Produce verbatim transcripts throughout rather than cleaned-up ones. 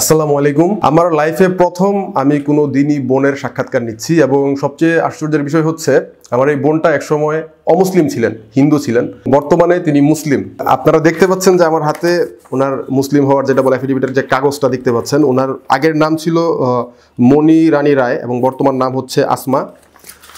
আসসালামু আলাইকুম। আমার লাইফে প্রথম আমি কোনো দিনই বোনের সাক্ষাৎকার নিচ্ছি এবং সবচেয়ে আশ্চর্যের বিষয় হচ্ছে আমার এই বোনটা একসময় অমুসলিম ছিলেন, হিন্দু ছিলেন, বর্তমানে তিনি মুসলিম। আপনারা দেখতে পাচ্ছেন যে আমার হাতে ওনার মুসলিম হওয়ার যেটা বলে অ্যাফিডেভিটের যে কাগজটা দেখতে পাচ্ছেন। ওনার আগের নাম ছিল মণি রানী রায় এবং বর্তমান নাম হচ্ছে আসমা।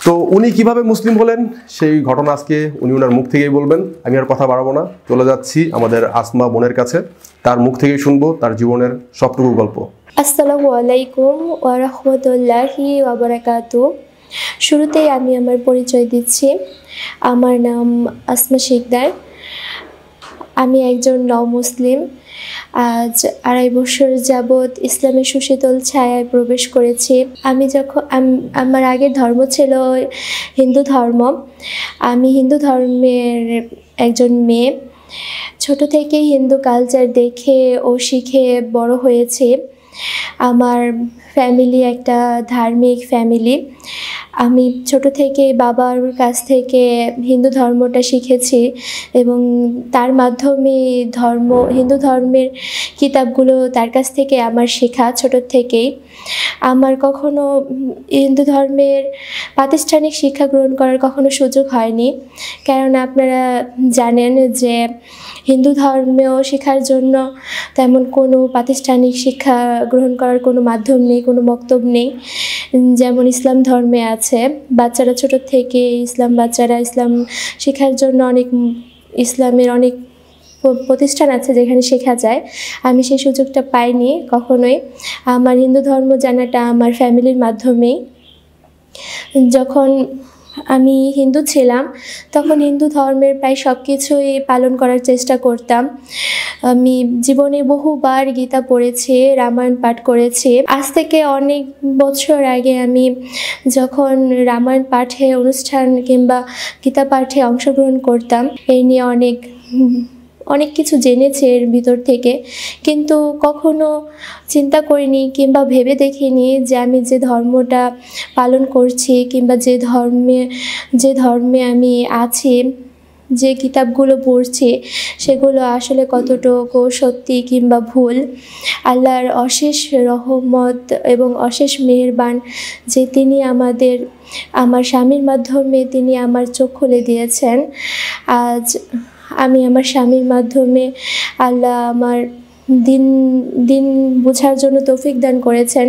তো উনি কিভাবে মুসলিম হলেন সেই ঘটনা আজকে উনি ওনার মুখ থেকেই বলবেন। আমি আর কথা বাড়াবো না, চলে যাচ্ছি আমাদের আসমা বোনের কাছে, তার মুখ থেকেই শুনবো তার জীবনের সবটুকু গল্প। আসসালামু আলাইকুম ওয়া রাহমাতুল্লাহি ওয়া বারাকাতুহু। শুরুতেই আমি আমার পরিচয় দিচ্ছি। আমার নাম আসমা শিকদার, আমি একজন নও মুসলিম। আজ আড়াই বছর যাবৎ ইসলামের সুশীতল ছায়ায় প্রবেশ করেছি। আমি যখন আমার আগের ধর্ম ছিল হিন্দু ধর্ম, আমি হিন্দু ধর্মের একজন মেয়ে। ছোট থেকে হিন্দু কালচার দেখে ও শিখে বড় হয়েছি। আমার ফ্যামিলি একটা ধার্মিক ফ্যামিলি। আমি ছোট থেকে বাবার কাছ থেকে হিন্দু ধর্মটা শিখেছি এবং তার মাধ্যমে ধর্ম হিন্দু ধর্মের কিতাবগুলো তার কাছ থেকে আমার শেখা ছোট থেকেই। আমার কখনো হিন্দু ধর্মের প্রাতিষ্ঠানিক শিক্ষা গ্রহণ করার কখনো সুযোগ হয়নি, কারণ আপনারা জানেন যে হিন্দু ধর্মেও শেখার জন্য তেমন কোনো প্রাতিষ্ঠানিক শিক্ষা গ্রহণ করার কোনো মাধ্যম নেই, কোনো মক্তব নেই, যেমন ইসলাম ধর্মে আছে। বাচ্চারা ছোট থেকে ইসলাম বাচ্চারা ইসলাম শেখার জন্য অনেক ইসলামের অনেক প্রতিষ্ঠান আছে যেখানে শেখা যায়। আমি সেই সুযোগটা পাইনি কখনোই। আমার হিন্দু ধর্ম জানাটা আমার ফ্যামিলির মাধ্যমেই। যখন আমি হিন্দু ছিলাম তখন হিন্দু ধর্মের প্রায় সব কিছুই পালন করার চেষ্টা করতাম। আমি জীবনে বহুবার গীতা পড়েছি, রামায়ণ পাঠ করেছি। আজ থেকে অনেক বছর আগে আমি যখন রামায়ণ পাঠে অনুষ্ঠান কিংবা গীতা পাঠে অংশগ্রহণ করতাম, এই নিয়ে অনেক অনেক কিছু জেনেছি এর ভিতর থেকে, কিন্তু কখনো চিন্তা করিনি কিংবা ভেবে দেখিনি যে আমি যে ধর্মটা পালন করছি কিংবা যে ধর্মে যে ধর্মে আমি আছি, যে কিতাবগুলো পড়ছি, সেগুলো আসলে কতটুকু সত্যি কিংবা ভুল। আল্লাহর অশেষ রহমত এবং অশেষ মেহেরবান যে তিনি আমাদের আমার স্বামীর মাধ্যমে তিনি আমার চোখ খুলে দিয়েছেন। আজ আমি আমার স্বামীর মাধ্যমে আল্লাহ আমার দিন দিন বোঝার জন্য তৌফিক দান করেছেন।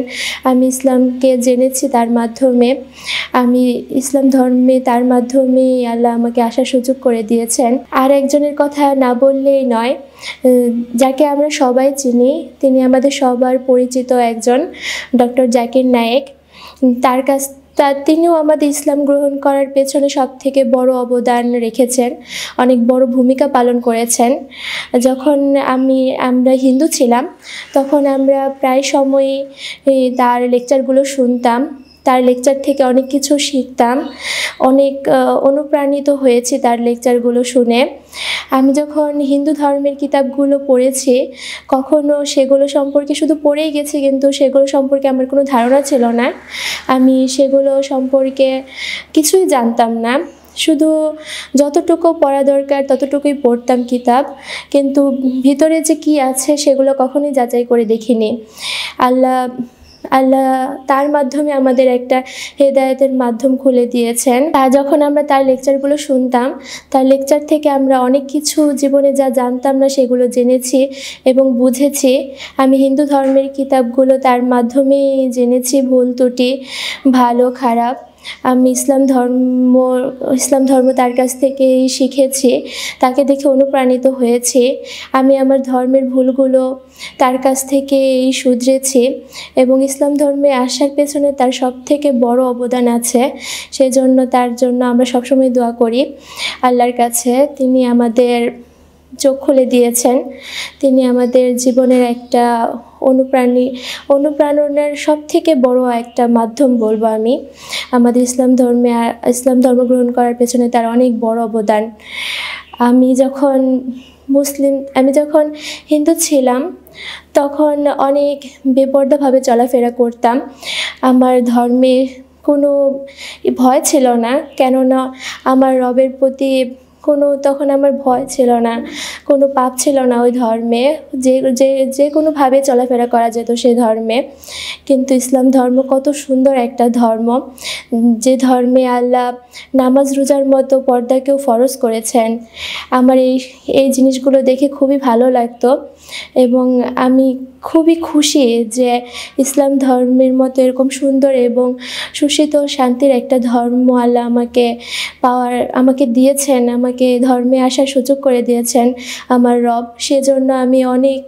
আমি ইসলামকে জেনেছি তার মাধ্যমে, আমি ইসলাম ধর্মে তার মাধ্যমে আল্লাহ আমাকে আসার সুযোগ করে দিয়েছেন। আর একজনের কথা না বললেই নয়, যাকে আমরা সবাই চিনি, তিনি আমাদের সবার পরিচিত একজন, ডক্টর জাকির নায়েক। তার কাছ তা তিনিও আমাদের ইসলাম গ্রহণ করার পেছনে সব থেকে বড় অবদান রেখেছেন, অনেক বড় ভূমিকা পালন করেছেন। যখন আমি আমরা হিন্দু ছিলাম তখন আমরা প্রায় সময়ই তার লেকচারগুলো শুনতাম, তার লেকচার থেকে অনেক কিছু শিখতাম, অনেক অনুপ্রাণিত হয়েছি তার লেকচারগুলো শুনে। আমি যখন হিন্দু ধর্মের কিতাবগুলো পড়েছি, কখনো সেগুলো সম্পর্কে শুধু পড়েই গেছি, কিন্তু সেগুলো সম্পর্কে আমার কোনো ধারণা ছিল না। আমি সেগুলো সম্পর্কে কিছুই জানতাম না, শুধু যতটুকু পড়া দরকার ততটুকুই পড়তাম কিতাব, কিন্তু ভিতরে যে কি আছে সেগুলো কখনোই যাচাই করে দেখিনি। আল্লাহ আল্লাহ তার মাধ্যমে আমাদের একটা হেদায়েতের মাধ্যম খুলে দিয়েছেন। তা যখন আমরা তার লেকচারগুলো শুনতাম, তার লেকচার থেকে আমরা অনেক কিছু জীবনে যা জানতাম না সেগুলো জেনেছি এবং বুঝেছি। আমি হিন্দু ধর্মের কিতাবগুলো তার মাধ্যমেই জেনেছি, ভুল ত্রুটি, ভালো খারাপ। আমি ইসলাম ধর্ম ইসলাম ধর্ম তার কাছ থেকেই শিখেছি, তাকে দেখে অনুপ্রাণিত হয়েছে। আমি আমার ধর্মের ভুলগুলো তার কাছ থেকেই শুধরেছি এবং ইসলাম ধর্মে আসার পেছনে তার সব থেকে বড় অবদান আছে। সেজন্য তার জন্য আমরা সবসময় দোয়া করি আল্লাহর কাছে। তিনি আমাদের চোখ খুলে দিয়েছেন, তিনি আমাদের জীবনের একটা অনুপ্রাণী অনুপ্রেরণার সব থেকে বড় একটা মাধ্যম বলবো আমি। আমাদের ইসলাম ধর্মে ইসলাম ধর্ম গ্রহণ করার পেছনে তার অনেক বড় অবদান। আমি যখন মুসলিম আমি যখন হিন্দু ছিলাম তখন অনেক বেপর্দাভাবে চলাফেরা করতাম। আমার ধর্মে কোনো ভয় ছিল না, কেননা আমার রবের প্রতি कोनो तखन आमार भय छिलो ना, कोनो पाप छिलो ना ओई धर्मे, जे जे जे कोनो भावे चलाफेरा करा जेत सेई धर्मे। किन्तु इस्लाम धर्म कत सुंदर एकटा धर्म, जे धर्मे आल्लाह नामाज रोजार मतो पर्दाकेओ फरज करेछेन। आमार एई एई जिनिसगुलो देखे खुबই भालो लागतो এবং আমি খুবই খুশি যে ইসলাম ধর্মের মতো এরকম সুন্দর এবং সুশীতল শান্তির একটা ধর্ম আল্লাহ আমাকে পাওয়ার আমাকে দিয়েছেন, আমাকে ধর্মে আসার সুযোগ করে দিয়েছেন আমার রব। সেজন্য আমি অনেক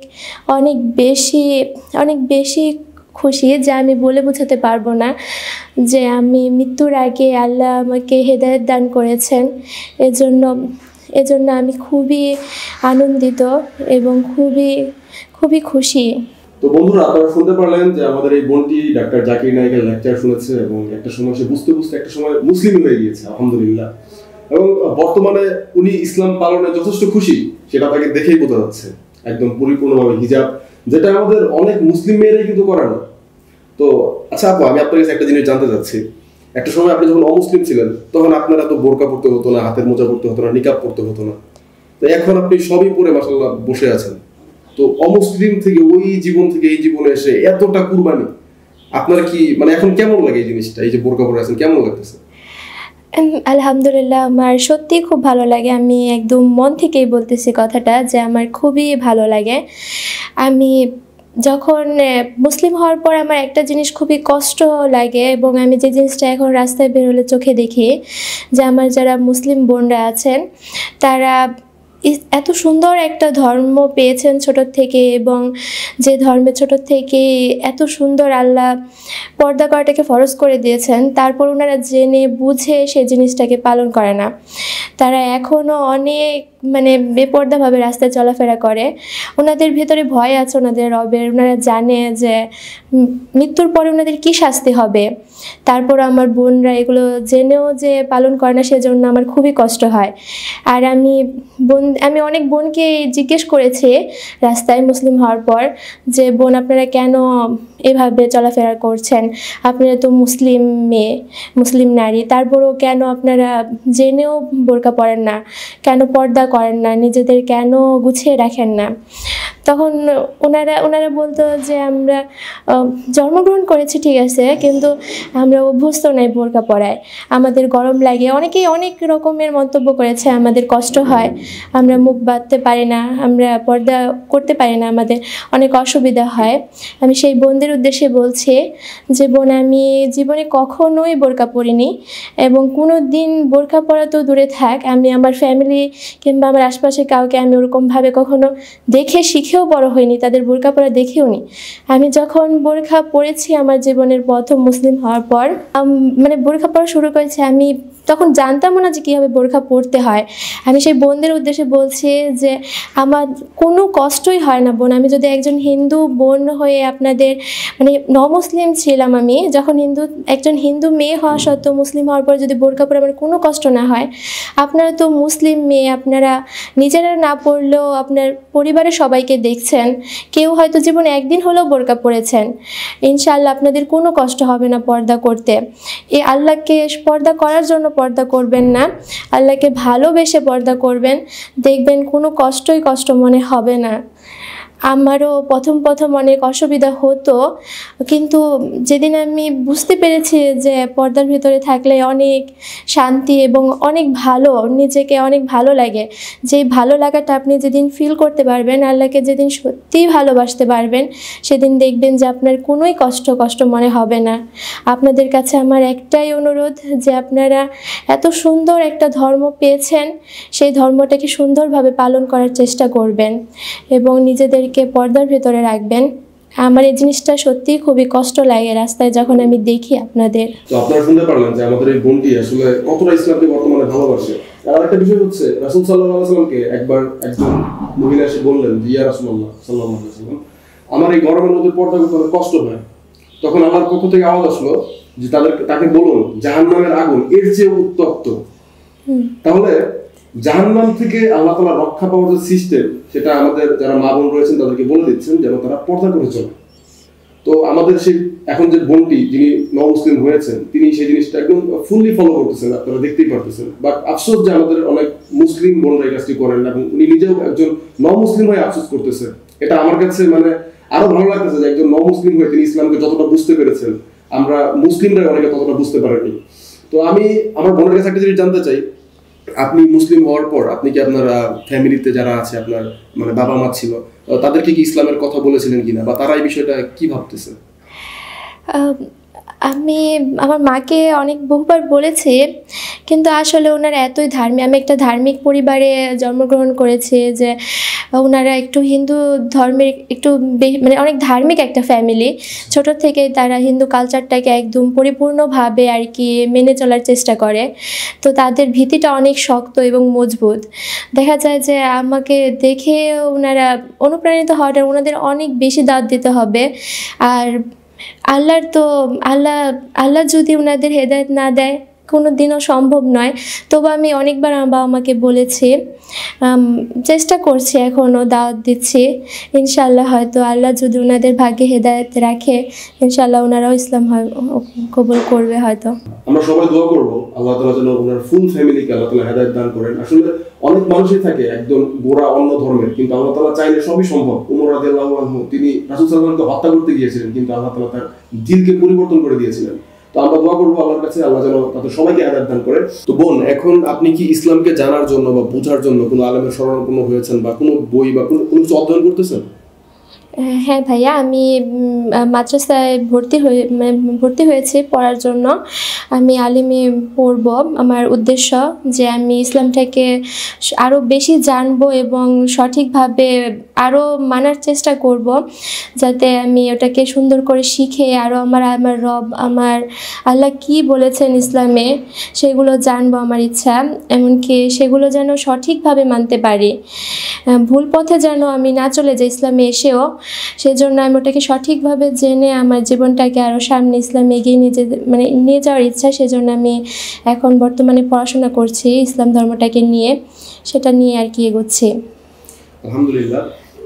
অনেক বেশি অনেক বেশি खुशी जे आमी बोले बुझाते पारबो ना जे आमी मृत्युर आगे आल्लाह आमाके हेदायत दान करेছেন। এজন্য एजন্য आमी खूबी आनंदित एवं खूबी खूबी खुशी। तो बंधुरा আপনারা শুনতে পারলেন যে আমাদের এই বন্টি ডাক্তার জাকির নায়েকের লেকচার শুনেছে এবং একটা সময় সে বুঝতে বুঝতে একটা সময় মুসলিম হয়ে গিয়েছে আলহামদুলিল্লাহ, এবং বর্তমানে উনি ইসলাম পালনে যথেষ্ট খুশি, সেটা আপনাকে দেখেই বোঝা যাচ্ছে। একদম পরিপূর্ণভাবে হিজাব যেটা আমাদের অনেক মুসলিম মেয়েরাই কিন্তু করে না। তো আচ্ছা আপু, আমি আপনার কাছে একটা জিনিস জানতে চাচ্ছি, একটা সময় আপনি যখন অমুসলিম ছিলেন তখন আপনারা তো বোরকা পরতে হতো না, হাতের মোজা পরতে হতো না, নিকাব পরতে হতো না, তো এখন আপনি সবই পরে মাশাআল্লাহ বসে আছেন। তো অমুসলিম থেকে ওই জীবন থেকে এই জীবনে এসে এতটা কুরবানি, আপনার কি মানে এখন কেমন লাগে এই জিনিসটা, এই যে বোরকা পরে আছেন কেমন লাগতেছে? আলহামদুলিল্লাহ আমার সত্যি খুব ভালো লাগে। আমি একদম মন থেকেই বলতেছি কথাটা যে আমার খুবই ভালো লাগে। আমি যখন মুসলিম হওয়ার পর আমার একটা জিনিস খুবই কষ্ট লাগে এবং আমি যে জিনিসটা এখন রাস্তায় বেরোলে চোখে দেখি যে আমার যারা মুসলিম বোনরা আছেন তারা এত সুন্দর একটা ধর্ম পেয়েছেন ছোট থেকে, এবং যে ধর্মে ছোট থেকে এত সুন্দর আল্লাহ পর্দা করাটাকে ফরজ করে দিয়েছেন, তারপর ওনারা জেনে বুঝে সেই জিনিসটাকে পালন করে না। তারা এখনও অনেক মানে বেপর্দাভাবে রাস্তায় চলাফেরা করে। ওনাদের ভেতরে ভয় আছে ওনাদের রবের, ওনারা জানে যে মৃত্যুর পরে ওনাদের কী শাস্তি হবে, তারপর আমার বোনরা এগুলো জেনেও যে পালন করে না, সেজন্য আমার খুবই কষ্ট হয়। আর আমি বোন আমি অনেক বোনকে জিজ্ঞেস করেছি রাস্তায় মুসলিম হওয়ার পর যে বোন আপনারা কেন এভাবে চলাফেরা করছেন, আপনারা তো মুসলিম মেয়ে মুসলিম নারী, তারপরেও কেন আপনারা জেনেও বোরকা পরেন না, কেন পর্দা করেন না, নিজেদের কেন গুছিয়ে রাখেন না? তখন ওনারা ওনারা বলতো যে আমরা জন্মগ্রহণ করেছি ঠিক আছে, কিন্তু আমরা অভ্যস্ত নাই বোরকা পরায়, আমাদের গরম লাগে। অনেকেই অনেক রকমের মন্তব্য করেছে, আমাদের কষ্ট হয়, আমরা মুখ বাঁধতে পারি না, আমরা পর্দা করতে পারি না, আমাদের অনেক অসুবিধা হয়। আমি সেই বোনদের উদ্দেশ্যে বলছি যে বোন, আমি জীবনে কখনোই বোরকা পরিনি এবং কোনো দিন বোরকা পরা তো দূরে থাক, আমি আমার ফ্যামিলি কিংবা আমার আশপাশে কাউকে আমি ওরকমভাবে কখনো দেখে শিখে বড় হয়নি, তাদের বোরকা পরা দেখেও নি। আমি যখন বোরকা পরেছি আমার জীবনের প্রথম মুসলিম হওয়ার পর মানে বোরকা পরা শুরু করেছি, আমি তখন জানতামও না যে কীভাবে বোরকা পরতে হয়। আমি সেই বোনদের উদ্দেশ্যে বলছি যে আমার কোনো কষ্টই হয় না বোন, আমি যদি একজন হিন্দু বোন হয়ে আপনাদের মানে নমুসলিম ছিলাম, আমি যখন হিন্দু একজন হিন্দু মেয়ে হওয়া সত্ত্বেও মুসলিম হওয়ার পর যদি বোরকা পরে আমার কোনো কষ্ট না হয়, আপনারা তো মুসলিম মেয়ে, আপনারা নিজেরা না পড়লেও আপনার পরিবারের সবাইকে দেখছেন, কেউ হয়তো জীবনে একদিন হলেও বোরকা পরেছেন, ইনশাআল্লাহ আপনাদের কোনো কষ্ট হবে না পর্দা করতে। এই আল্লাহকে পর্দা করার জন্য পর্দা করবেন না, আল্লাহকে ভালোবেসে পর্দা করবেন, দেখবেন কোনো কষ্টই কষ্ট মনে হবে না। আমারও প্রথম প্রথম অনেক অসুবিধা হতো, কিন্তু যেদিন আমি বুঝতে পেরেছি যে পর্দার ভিতরে থাকলে অনেক শান্তি এবং অনেক ভালো, নিজেকে অনেক ভালো লাগে, যে ভালো লাগাটা আপনি যেদিন ফিল করতে পারবেন, আল্লাহকে যেদিন সত্যিই ভালোবাসতে পারবেন, সেদিন দেখবেন যে আপনার কোনোই কষ্ট কষ্ট মনে হবে না। আপনাদের কাছে আমার একটাই অনুরোধ যে আপনারা এত সুন্দর একটা ধর্ম পেয়েছেন, সেই ধর্মটাকে সুন্দরভাবে পালন করার চেষ্টা করবেন এবং নিজেদের কে পর্দার ভেতরে রাখবেন। আমার এই জিনিসটা সত্যি খুবই কষ্ট লাগে রাস্তায় যখন আমি দেখি আপনাদের। তো আপনারা শুনতে পারলেন যে আমাদের এই বোনটি আসলে কতটা ইসলামকে বর্তমানে ভালোবাসে। আর একটা বিষয় হচ্ছে রাসূল সাল্লাল্লাহু আলাইহি ওয়াসাল্লামকে একবার একজন মহিলা এসে বললেন যে ইয়া রাসূলুল্লাহ সাল্লাল্লাহু আলাইহি ওয়াসাল্লাম, আমার এই গরমের মধ্যে পর্দা করতে কষ্ট হয়। তখন আল্লাহর পক্ষ থেকে আওয়াজ আসলো যে তাদের তাকে বলুন জাহান্নামের আগুন এর চেয়ে উত্তপ্ত। তাহলে জাহান্নাম থেকে আল্লাহ তাআলা রক্ষা পাওয়ার যে সিস্টেম, সেটা আমাদের যারা মা বোন রয়েছেন তাদেরকে বলে দিচ্ছেন যেন তারা পর্দা করে চলে। তো तो आमादेर से एखन जे बोनटी जिनि नन मुस्लिम हয়েছেন তিনি সেই জিনিসটা একদম ফুললি ফলো করতেছেন আপনারা দেখতেই পারতেছেন। বাট আফসোস যে আমাদের অনেক মুসলিম বোনরা এই কাজটি করেন না এবং উনি নিজেও একজন নন মুসলিম হয়ে আফসোস করতেছেন। এটা আমার কাছে মানে আরো ভালো লাগতেছে যে একজন নন মুসলিম হয়ে তিনি ইসলামকে যতটা বুঝতে পেরেছেন আমরা মুসলিমরা অনেকে ততটা বুঝতে পারিনি। তো আমি আমার বোনের কাছে একটা জিনিস জানতে চাই, আপনি মুসলিম হওয়ার পর আপনি কি আপনার ফ্যামিলিতে যারা আছে আপনার মানে বাবা মা ছিল তাদেরকে কি ইসলামের কথা বলেছিলেন কিনা বা তারা এই বিষয়টা কি ভাবতেছে? আমি আমার মাকে অনেক বহুবার বলেছি, কিন্তু আসলে ওনারা এতই ধার্মিক, আমি একটা ধার্মিক পরিবারে জন্মগ্রহণ করেছি যে ওনারা একটু হিন্দু ধর্মের একটু মানে অনেক ধার্মিক একটা ফ্যামিলি, ছোট থেকে তারা হিন্দু কালচারটাকে একদম পরিপূর্ণভাবে আর কি মেনে চলার চেষ্টা করে। তো তাদের ভিত্তিটা অনেক শক্ত এবং মজবুত। দেখা যায় যে আমাকে দেখে ওনারা অনুপ্রাণিত হওয়াটা ওনাদের অনেক বেশি দাঁত দিতে হবে। আর আল্লাহর তো আল্লাহ আল্লাহ যদি ওনাদের হেদায়েত না দেয় কোনো দিনও সম্ভব নয়। তবু আমি অনেকবার আমার বাবা মাকে বলেছি, চেষ্টা করছি, এখনও দাওয়াত দিচ্ছি। ইনশাআল্লাহ হয়তো আল্লাহ যদি ওনাদের ভাগ্যে হেদায়েত রাখে ইনশাআল্লাহ ওনারাও ইসলাম কবুল করবে। হয়তো আমরা সবাই দোয়া করব আল্লাহ তাআলা যেন ওনার ফুল ফ্যামিলিকে আল্লাহ তাআলা হেদায়েত দান করেন। আসলে অনেক মানুষই থাকে একদম গোড়া অন্য ধর্মের, কিন্তু আল্লাহ তাআলা চাইলে সবই সম্ভব। উমর রাদিয়াল্লাহু আনহু তিনি রাসূল সাল্লাল্লাহু আলাইহি ওয়াসাল্লামকে হত্যা করতে গিয়েছিলেন, কিন্তু আল্লাহ তাআলা তার দিলকে পরিবর্তন করে দিয়েছিলেন। তো আমরা দোয়া করবো আল্লাহর কাছে আল্লাহ যেন তাদের সবাইকে হেদায়েত দান করে। তো বোন, এখন আপনি কি ইসলামকে জানার জন্য বা বোঝার জন্য কোনো আলেমের শরণাপন্ন হয়েছেন বা কোনো বই বা কোনো কোনো কিছু অধ্যয়ন করতেছেন? হ্যাঁ ভাইয়া, আমি মাদ্রাসায় ভর্তি হয়ে মানে ভর্তি হয়েছি পড়ার জন্য। আমি আলিমে পড়ব। আমার উদ্দেশ্য যে আমি ইসলামটাকে আরও বেশি জানব এবং সঠিকভাবে আরও মানার চেষ্টা করব, যাতে আমি ওটাকে সুন্দর করে শিখে আরও আমার আমার রব আমার আল্লাহ কি বলেছেন ইসলামে সেগুলো জানবো। আমার ইচ্ছা এমনকি সেগুলো যেন সঠিকভাবে মানতে পারি, ভুল পথে যেন আমি না চলে যাই ইসলামে এসেও। সেজন্য আমি ওটাকে সঠিকভাবে জেনে আমার জীবনটাকে আরও সামনে ইসলামে এগিয়ে নিয়ে যেতে মানে নিয়ে যাওয়ার ইচ্ছা। সেজন্য আমি এখন বর্তমানে পড়াশোনা করছি ইসলাম ধর্মটাকে নিয়ে, সেটা নিয়ে আর কি এগোচ্ছি। আলহামদুলিল্লাহ।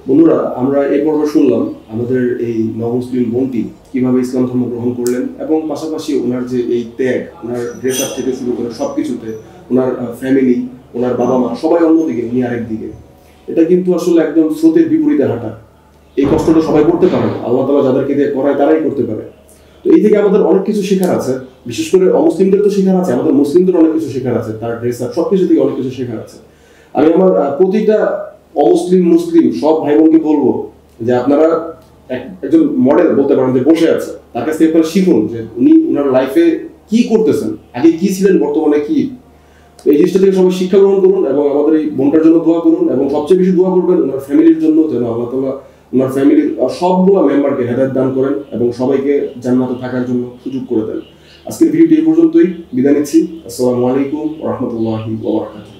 বন্ধুরা, আমরা এই পর্ব শুনলাম আমাদের এই নবমুসলিম বোনটি কীভাবে ইসলাম ধর্ম গ্রহণ করলেন এবং পাশাপাশি ওনার যে এই ত্যাগ, ওনার ড্রেস আপ থেকে শুরু করে সব কিছুতে ওনার ফ্যামিলি, ওনার বাবা মা সবাই অন্যদিকে নিয়ে আরেকদিকে। এটা কিন্তু আসলে একদম স্রোতের বিপরীতে হাঁটা। এই কষ্টটা সবাই করতে পারে, আল্লাহ তাআলা যাদেরকে দিয়ে করায় তারাই করতে পারে। তো এই থেকে আমাদের অনেক কিছু শেখার আছে, বিশেষ করে অমুসলিমদের তো শেখার আছে, আমাদের মুসলিমদের অনেক কিছু শেখার আছে, তার ড্রেস আপ সব কিছু থেকে অনেক কিছু শেখার আছে। আমি আমার প্রতিটা অমুসলিম মুসলিম সব ভাই বোনকে বলবো যে আপনারা একজন মডেল বলতে পারেন যে বসে আছে, তার কাছ থেকে আপনারা শিখুন যে উনি ওনার লাইফে কি করতেছেন, আগে কি ছিলেন, বর্তমানে কি। এই জিনিসটা থেকে সবাই শিক্ষা গ্রহণ করুন এবং আমাদের এই বোনটার জন্য দোয়া করুন এবং সবচেয়ে বেশি দোয়া করবেন ওনার ফ্যামিলির জন্য, যেন আল্লাহ তাআলা ওনার ফ্যামিলির সবগুলো মেম্বারকে হেদায়েত দান করেন এবং সবাইকে জান্নাতে থাকার জন্য সুযোগ করে দেন। আজকের ভিডিওটি এই পর্যন্তই, বিদায় নিচ্ছি। আসসালামু আলাইকুম ওয়া রাহমাতুল্লাহি ওয়া বারাকাতুহু।